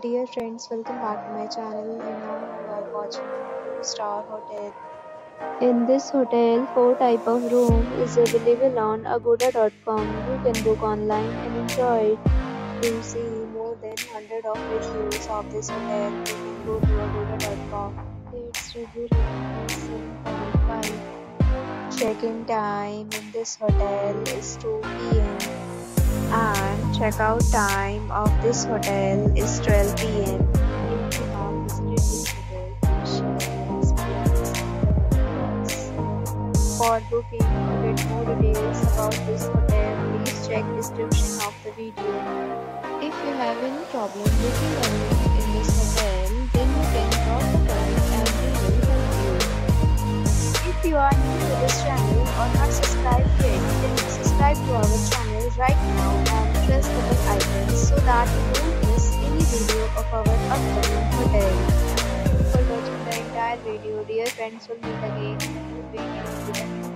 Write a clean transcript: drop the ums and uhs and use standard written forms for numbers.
Dear friends, welcome back to my channel. Now you are watching 2 Star Hotel. In this hotel, 4 type of room is available on Agoda.com. You can book online and enjoy it. To see more than 100 of reviews of this hotel, you can go to Agoda.com. Its review rating is 7.5. Check-in time in this hotel is 2 p.m. and check-out time of this hotel is 12 p.m. If you have visited this hotel, please share your experience in the comments. For booking or get more details about this hotel, please check description of the video. If you have any problem booking a room in this hotel, then you can drop a comment and we will help you. If you are new to this channel or not subscribed yet, then subscribe to our channel right now and press the bell icon so that you won't miss any video of our upcoming hotel. Thank you for watching the entire video. Dear friends, we'll meet again.